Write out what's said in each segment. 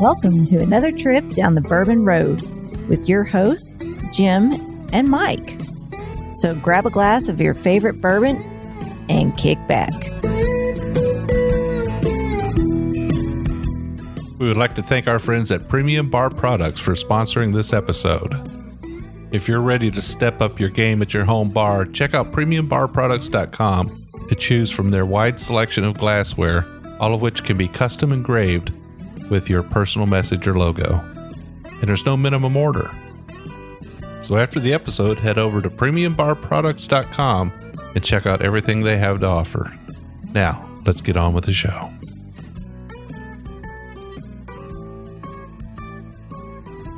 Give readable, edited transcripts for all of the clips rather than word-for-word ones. Welcome to another trip down the Bourbon Road with your hosts, Jim and Mike. So grab a glass of your favorite bourbon and kick back. We would like to thank our friends at Premium Bar Products for sponsoring this episode. If you're ready to step up your game at your home bar, check out premiumbarproducts.com to choose from their wide selection of glassware, all of which can be custom engraved with your personal message or logo. And there's no minimum order. So after the episode, head over to premiumbarproducts.com and check out everything they have to offer. Now, let's get on with the show.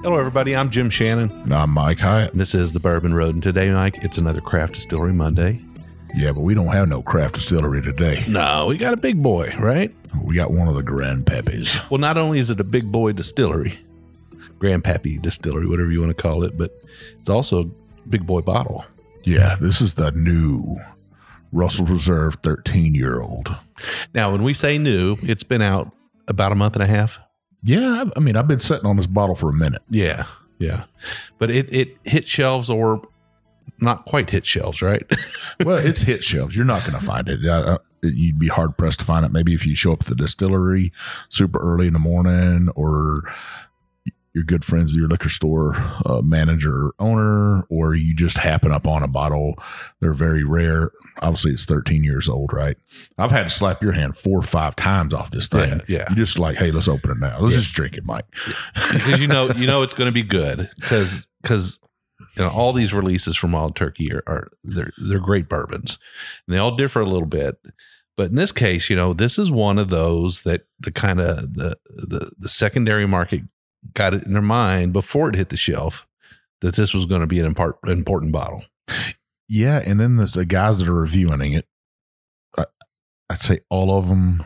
Hello, everybody. I'm Jim Shannon. And I'm Mike Hyatt. This is The Bourbon Road. And today, Mike, it's another Craft Distillery Monday. Yeah, but we don't have no craft distillery today. No, we got a big boy, right? We got one of the Grandpappies. Well, not only is it a big boy distillery, Grandpappy distillery, whatever you want to call it, but it's also a big boy bottle. Yeah, this is the new Russell Reserve 13-year-old. Now, when we say new, it's been out about a month and a half. Yeah, I mean, I've been sitting on this bottle for a minute. Yeah, yeah. But it hit shelves or... not quite hit shelves, right? Well, it's hit shelves. You're not going to find it. You'd be hard pressed to find it. Maybe if you show up at the distillery super early in the morning, or you're good friends with your liquor store manager or owner, or you just happen upon a bottle. They're very rare. Obviously, it's 13 years old, right? I've had to slap your hand 4 or 5 times off this thing. Yeah. You're just like, hey, let's open it now. Let's just drink it, Mike. Because you know it's going to be good because you know, all these releases from Wild Turkey they're great bourbons, and they all differ a little bit. But in this case, you know, this is one of those that the kind of the secondary market got it in their mind before it hit the shelf that this was going to be an important bottle. Yeah, and then the guys that are reviewing it, I'd say all of them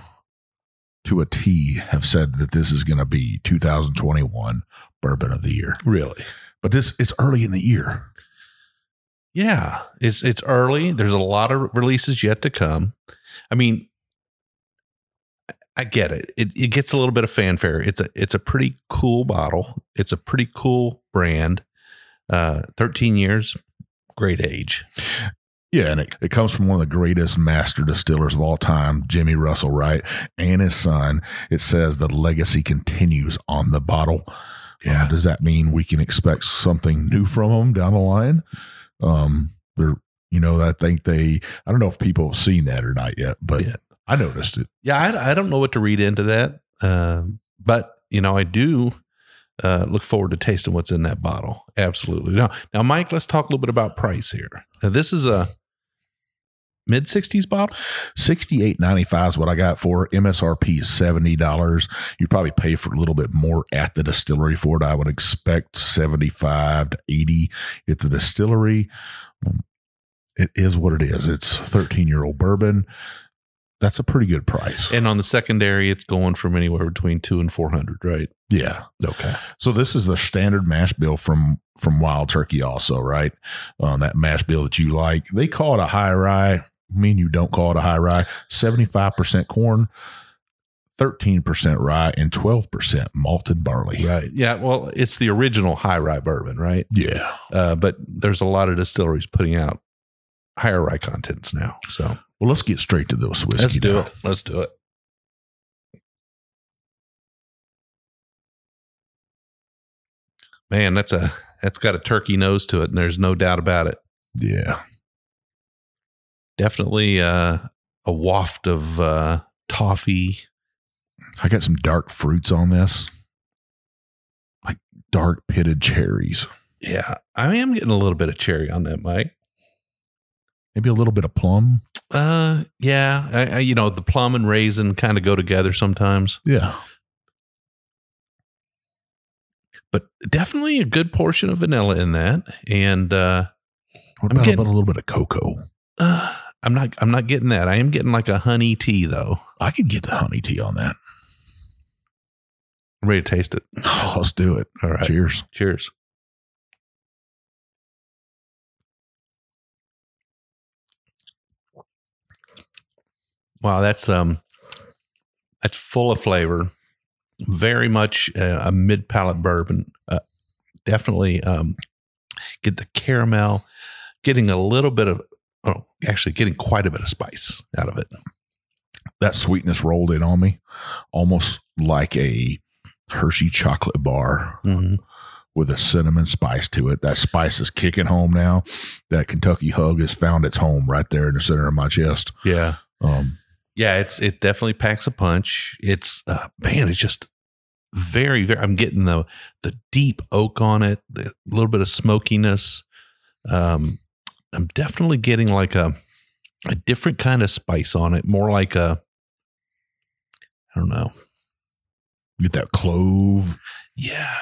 to a T have said that this is going to be 2021 Bourbon of the Year. Really. But it's early in the year. Yeah, it's early. There's a lot of releases yet to come. I mean, I get it. It gets a little bit of fanfare. It's a pretty cool bottle. It's a pretty cool brand. 13 years, great age. Yeah, and it comes from one of the greatest master distillers of all time, Jimmy Russell, right? And his son. It says the legacy continues on the bottle. Yeah. Does that mean we can expect something new from them down the line? I think I don't know if people have seen that or not yet, but yeah. I noticed it. Yeah. I don't know what to read into that. But you know, I do look forward to tasting what's in that bottle. Absolutely. Now, Mike, let's talk a little bit about price here. Now, this is a mid-60s bottle? $68.95 is what I got for. MSRP is $70. You probably pay for a little bit more at the distillery for it. I would expect $75 to $80 at the distillery. It is what it is. It's 13-year-old bourbon. That's a pretty good price. And on the secondary, it's going from anywhere between $200 and $400, right? Yeah. Okay. So this is the standard mash bill from Wild Turkey also, right? That mash bill that you like. They call it a high rye. Me and you don't call it a high rye. 75% corn, 13% rye, and 12% malted barley. Right. Yeah. Well, it's the original high rye bourbon, right? Yeah. But there's a lot of distilleries putting out higher rye contents now. So, well, let's get straight to those whiskey. Let's do it. Let's do it. Man, that's got a turkey nose to it, and there's no doubt about it. Yeah. Definitely a waft of toffee. I got some dark fruits on this, like dark pitted cherries. Yeah, I am getting a little bit of cherry on that, Mike. Maybe a little bit of plum. Yeah. I the plum and raisin kind of go together sometimes. Yeah. But definitely a good portion of vanilla in that. And what about a little bit of cocoa? I'm not getting that. I am getting like a honey tea though. I could get the honey tea on that. I'm ready to taste it. Oh, let's do it. All right. Cheers. Cheers. Wow, that's full of flavor. Very much a mid-palate bourbon. Definitely get the caramel, getting a little bit of, oh, actually getting quite a bit of spice out of it. That sweetness rolled in on me, almost like a Hershey chocolate bar with a cinnamon spice to it. That spice is kicking home now. That Kentucky hug has found its home right there in the center of my chest. Yeah. Yeah, it definitely packs a punch. It's man, it's just very, very. I'm getting the deep oak on it, a little bit of smokiness. I'm definitely getting like a different kind of spice on it, more like a, I don't know. You get that clove. Yeah.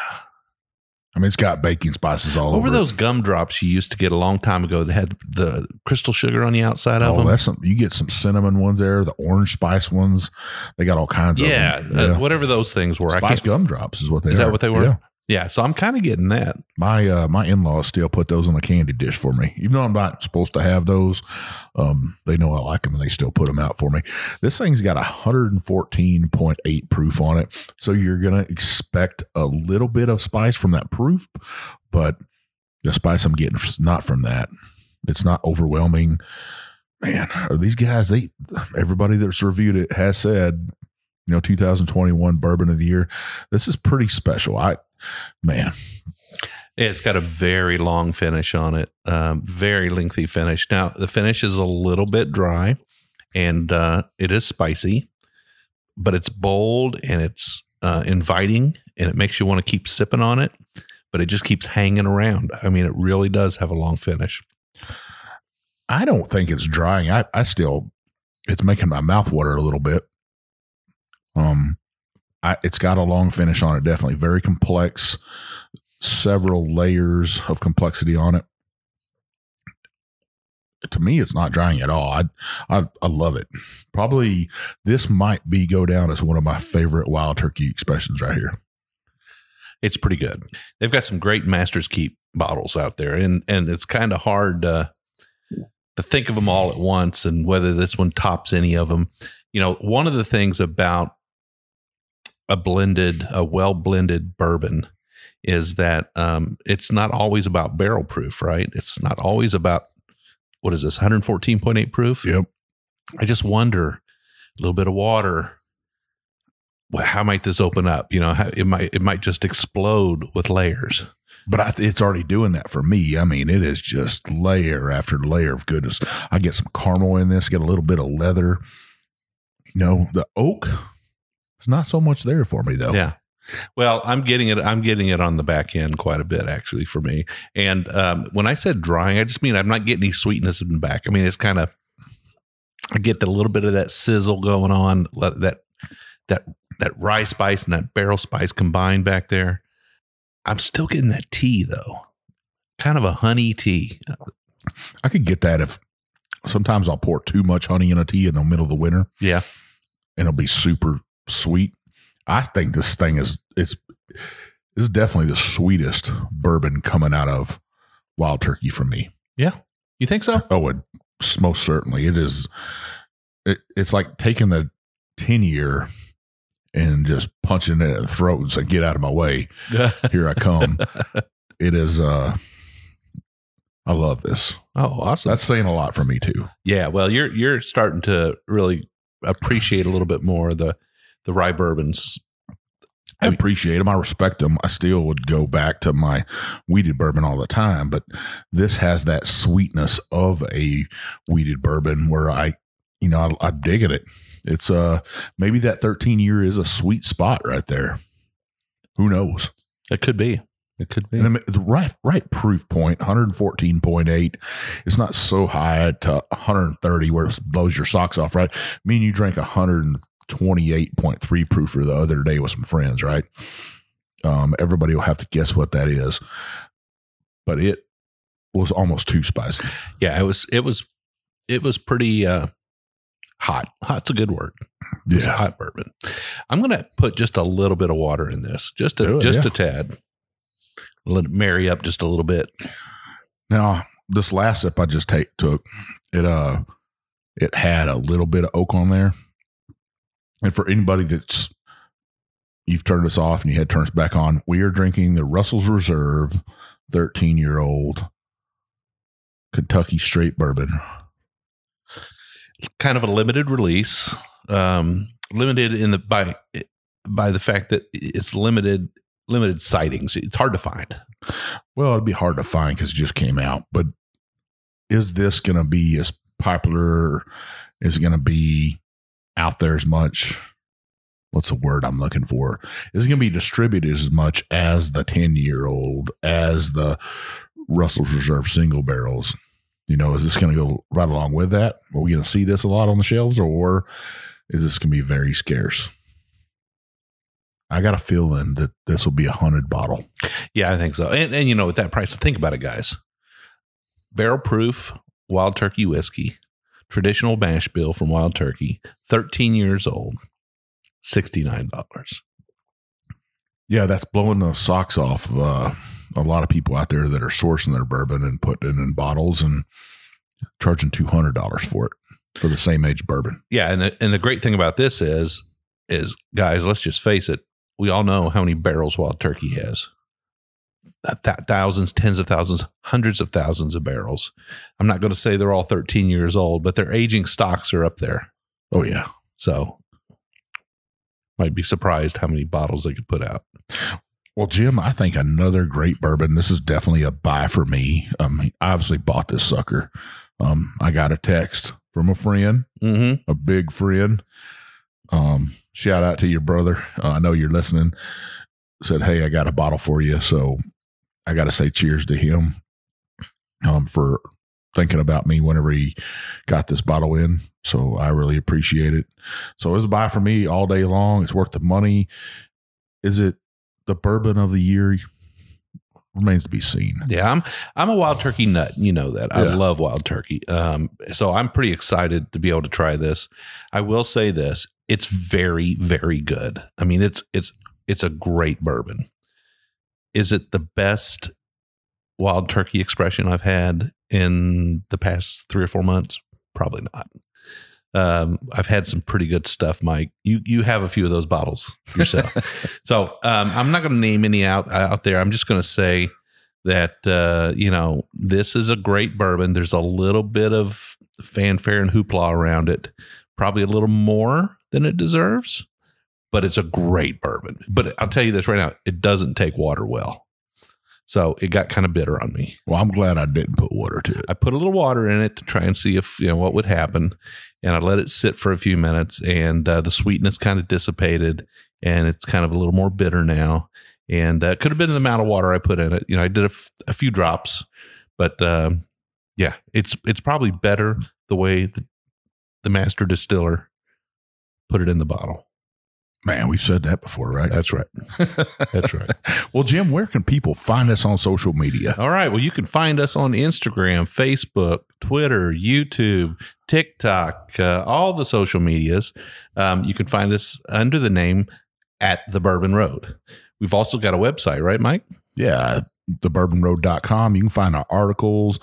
I mean, it's got baking spices all over those gumdrops you used to get a long time ago that had the crystal sugar on the outside of them. That's some, you get some cinnamon ones there, the orange spice ones. They got all kinds of them. Yeah, whatever those things were. Spice gumdrops is what they are. Is that what they were? Yeah. Yeah, so I'm kind of getting that. My my in-laws still put those on a candy dish for me. Even though I'm not supposed to have those, they know I like them, and they still put them out for me. This thing's got 114.8 proof on it, so you're going to expect a little bit of spice from that proof, but the spice I'm getting is not from that. It's not overwhelming. Man, are these guys, everybody that's reviewed it has said, you know, 2021 Bourbon of the Year. This is pretty special. Man, it's got a very long finish on it, very lengthy finish. Now, the finish is a little bit dry, and it is spicy, but it's bold, and it's inviting, and it makes you want to keep sipping on it, but it just keeps hanging around. I mean, it really does have a long finish. I don't think it's drying. It's making my mouth water a little bit. It's got a long finish on it, definitely. Very complex, several layers of complexity on it. To me, it's not drying at all. I love it. Probably this might go down as one of my favorite Wild Turkey expressions right here. It's pretty good. They've got some great Master's Keep bottles out there, and it's kind of hard to think of them all at once and whether this one tops any of them. You know, one of the things about a well-blended bourbon is that it's not always about barrel proof, right? It's not always about, what is this, 114.8 proof? Yep. I just wonder, a little bit of water, how might this open up? You know, it might just explode with layers. But it's already doing that for me. I mean, it is just layer after layer of goodness. I get some caramel in this, get a little bit of leather. You know, the oak... It's not so much there for me, though. Yeah. Well, I'm getting it on the back end quite a bit, actually, for me. And when I said drying, I just mean I'm not getting any sweetness in the back. I mean, it's kind of, I get a little bit of that sizzle going on, that rye spice and that barrel spice combined back there. I'm still getting that tea, though. Kind of a honey tea. I could get that if sometimes I'll pour too much honey in a tea in the middle of the winter. Yeah. And it'll be super sweet. I think this thing is definitely the sweetest bourbon coming out of Wild Turkey for me. Yeah. You think so? Oh, most certainly. It is. It's like taking the 10-year and just punching it in the throat and saying, get out of my way. Here I come. It is. I love this. Oh, awesome. That's saying a lot for me too. Yeah. Well, you're starting to really appreciate a little bit more the rye bourbons. I appreciate them. I respect them. I still would go back to my wheated bourbon all the time, but this has that sweetness of a wheated bourbon where I dig at it. It's maybe that 13-year is a sweet spot right there. Who knows? It could be. It could be. And the right proof point, 114.8. It's not so high to 130 where it blows your socks off, right? Me and you drank 128.3 proofer the other day with some friends, right? Everybody will have to guess what that is, but it was almost too spicy. Yeah, it was pretty hot. Hot's a good word. It was a hot bourbon. I'm going to put just a little bit of water in this, just a tad. Let it marry up just a little bit. Now, this last sip I just took, it had a little bit of oak on there. And for anybody that's you've turned us off and you had turns back on. We are drinking the Russell's Reserve 13-year-old Kentucky straight bourbon. Kind of a limited release, limited in the by the fact that it's limited sightings. It's hard to find. Well, it'd be hard to find because it just came out. But is this going to be as popular? Is it going to be out there as much? What's the word I'm looking for? Is it going to be distributed as much as the 10-year-old, as the Russell's Reserve single barrels? You know, is this going to go right along with that? Are we going to see this a lot on the shelves, or is this going to be very scarce? I got a feeling that this will be a haunted bottle. Yeah, I think so. And you know, at that price, think about it, guys. Barrel proof Wild Turkey whiskey, traditional mash bill from Wild Turkey, 13 years old, $69. Yeah, that's blowing the socks off of a lot of people out there that are sourcing their bourbon and putting it in bottles and charging $200 for it for the same age bourbon. Yeah, and the great thing about this is guys, let's just face it. We all know how many barrels Wild Turkey has. Thousands, tens of thousands, hundreds of thousands of barrels. I'm not going to say they're all 13 years old, but their aging stocks are up there. Oh, yeah. So might be surprised how many bottles they could put out. Well, Jim, I think another great bourbon. This is definitely a buy for me. I obviously bought this sucker. I got a text from a friend, a big friend. Shout out to your brother. I know you're listening. Said, hey, I got a bottle for you. So I got to say cheers to him for thinking about me whenever he got this bottle in. So I really appreciate it. So it's a buy for me all day long. It's worth the money. Is it the bourbon of the year? Remains to be seen. Yeah, I'm a Wild Turkey nut. You know that. I love Wild Turkey. So I'm pretty excited to be able to try this. I will say this. It's very, very good. I mean, it's a great bourbon. Is it the best Wild Turkey expression I've had in the past 3 or 4 months? Probably not. I've had some pretty good stuff, Mike. You have a few of those bottles yourself. So I'm not going to name any out there. I'm just going to say that, you know, this is a great bourbon. There's a little bit of fanfare and hoopla around it, probably a little more than it deserves, but it's a great bourbon. But I'll tell you this right now, it doesn't take water well. So it got kind of bitter on me. Well, I'm glad I didn't put water to it. I put a little water in it to try and see if, you know, what would happen. And I let it sit for a few minutes, and the sweetness kind of dissipated, and it's kind of a little more bitter now. And it could have been the amount of water I put in it. You know, I did a few drops, but yeah, it's probably better the way the master distiller put it in the bottle. Man, we've said that before, right? That's right. That's right. Well, Jim, where can people find us on social media? All right. Well, you can find us on Instagram, Facebook, Twitter, YouTube, TikTok, all the social medias. You can find us under the name at The Bourbon Road. We've also got a website, right, Mike? Yeah, thebourbonroad.com. You can find our articles.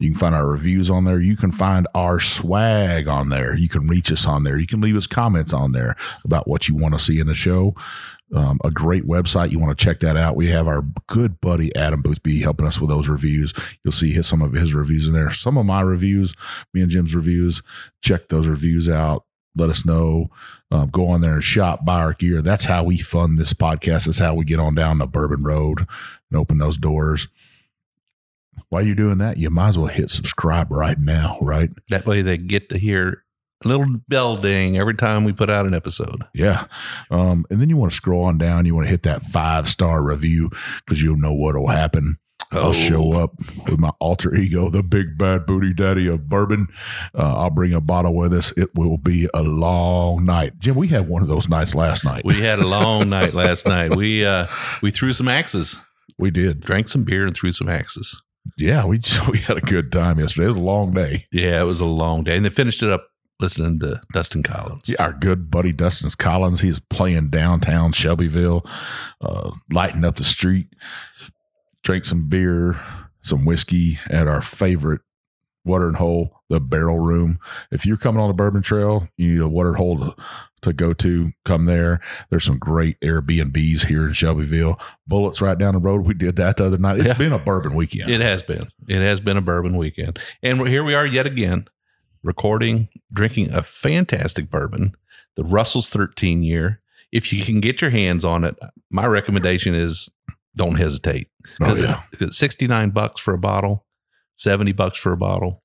You can find our reviews on there. You can find our swag on there. You can reach us on there. You can leave us comments on there about what you want to see in the show. A great website. You want to check that out. We have our good buddy Adam Boothby helping us with those reviews. You'll see some of his reviews in there. Some of my reviews, me and Jim's reviews. Check those reviews out. Let us know. Go on there and shop, buy our gear. That's how we fund this podcast. That's how we get on down the Bourbon Road and open those doors. While you're doing that, you might as well hit subscribe right now, right? That way they get to hear a little bell ding every time we put out an episode. Yeah. And then you want to scroll on down. You want to hit that 5-star review because you'll know what will happen. I'll show up with my alter ego, the big bad booty daddy of bourbon. I'll bring a bottle with us. It will be a long night. Jim, we had one of those nights last night. We had a long night last night. We threw some axes. We did. Drank some beer and threw some axes. Yeah, we had a good time yesterday. It was a long day. Yeah, it was a long day. And they finished it up listening to Dustin Collins. Yeah, our good buddy Dustin Collins. He's playing downtown Shelbyville, lighting up the street. Drank some beer, some whiskey at our favorite Water and Hole, the Barrel Room. If you're coming on the Bourbon Trail, you need a Water and Hole to go to. Come there. There's some great Airbnbs here in Shelbyville. Bullets right down the road. We did that the other night. It's been a bourbon weekend. It has been. It has been a bourbon weekend. And here we are yet again, recording, drinking a fantastic bourbon, the Russell's 13 year. If you can get your hands on it, my recommendation is don't hesitate. Oh, yeah. It's $69 for a bottle, $70 for a bottle.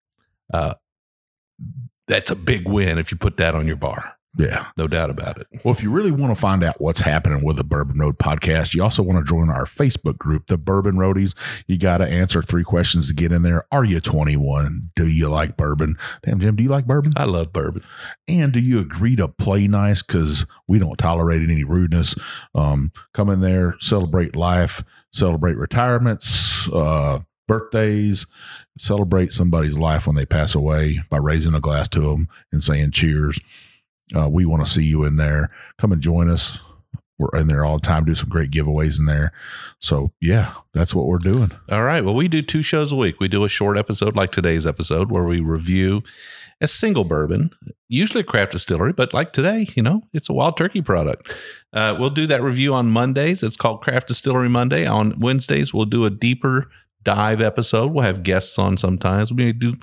That's a big win if you put that on your bar. Yeah. No doubt about it. Well, if you really want to find out what's happening with the Bourbon Road podcast, you also want to join our Facebook group, the Bourbon Roadies. You got to answer 3 questions to get in there. Are you 21? Do you like bourbon? Damn, Jim, do you like bourbon? I love bourbon. And do you agree to play nice? Because we don't tolerate any rudeness. Come in there, celebrate life, celebrate retirements, birthdays, celebrate somebody's life when they pass away by raising a glass to them and saying cheers. We want to see you in there. Come and join us. We're in there all the time. Do some great giveaways in there. So, yeah, that's what we're doing. All right. Well, we do 2 shows a week. We do a short episode like today's episode where we review a single bourbon, usually a craft distillery, but like today, you know, it's a Wild Turkey product. We'll do that review on Mondays. It's called Craft Distillery Monday. On Wednesdays, we'll do a deeper dive episode. We'll have guests on sometimes. We may do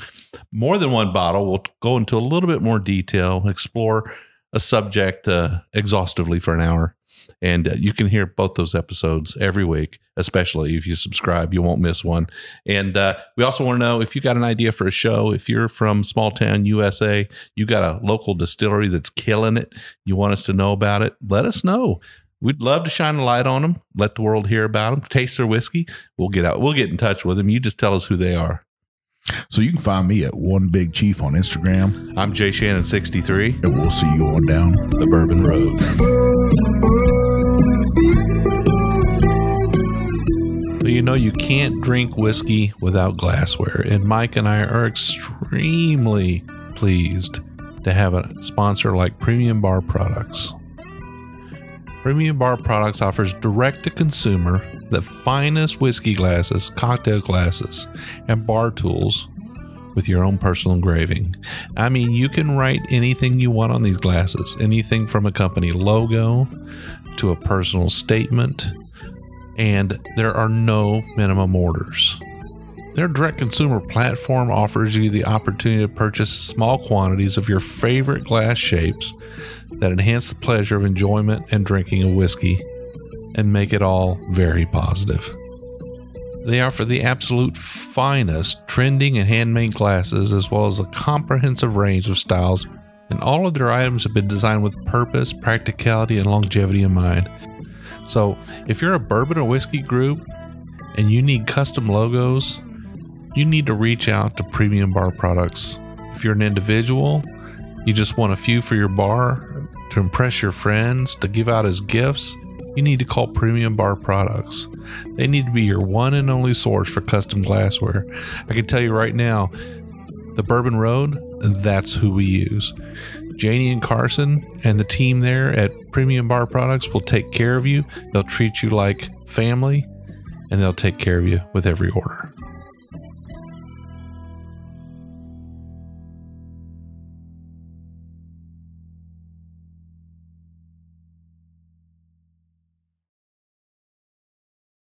more than one bottle. We'll go into a little bit more detail, explore a subject exhaustively for an hour. And you can hear both those episodes every week, especially if you subscribe. You won't miss one. And we also want to know if you got an idea for a show. If you're from small town USA, you got a local distillery that's killing it, you want us to know about it, let us know. We'd love to shine a light on them, let the world hear about them, taste their whiskey. We'll get out. We'll get in touch with them. You just tell us who they are. So you can find me at OneBigChief on Instagram. I'm Jay Shannon 63. And we'll see you on down the Bourbon Road. So you know you can't drink whiskey without glassware. And Mike and I are extremely pleased to have a sponsor like Premium Bar Products. Premium Bar Products offers direct-to-consumer the finest whiskey glasses, cocktail glasses, and bar tools with your own personal engraving. I mean, you can write anything you want on these glasses, anything from a company logo to a personal statement, and there are no minimum orders. Their direct consumer platform offers you the opportunity to purchase small quantities of your favorite glass shapes that enhance the pleasure of enjoyment and drinking of whiskey and make it all very positive. They offer the absolute finest trending and handmade glasses as well as a comprehensive range of styles, and all of their items have been designed with purpose, practicality, and longevity in mind. So if you're a bourbon or whiskey group and you need custom logos, you need to reach out to Premium Bar Products. If you're an individual, you just want a few for your bar to impress your friends, to give out as gifts, you need to call Premium Bar Products. They need to be your one and only source for custom glassware. I can tell you right now, the Bourbon Road, that's who we use. Janie and Carson and the team there at Premium Bar Products will take care of you. They'll treat you like family, and they'll take care of you with every order.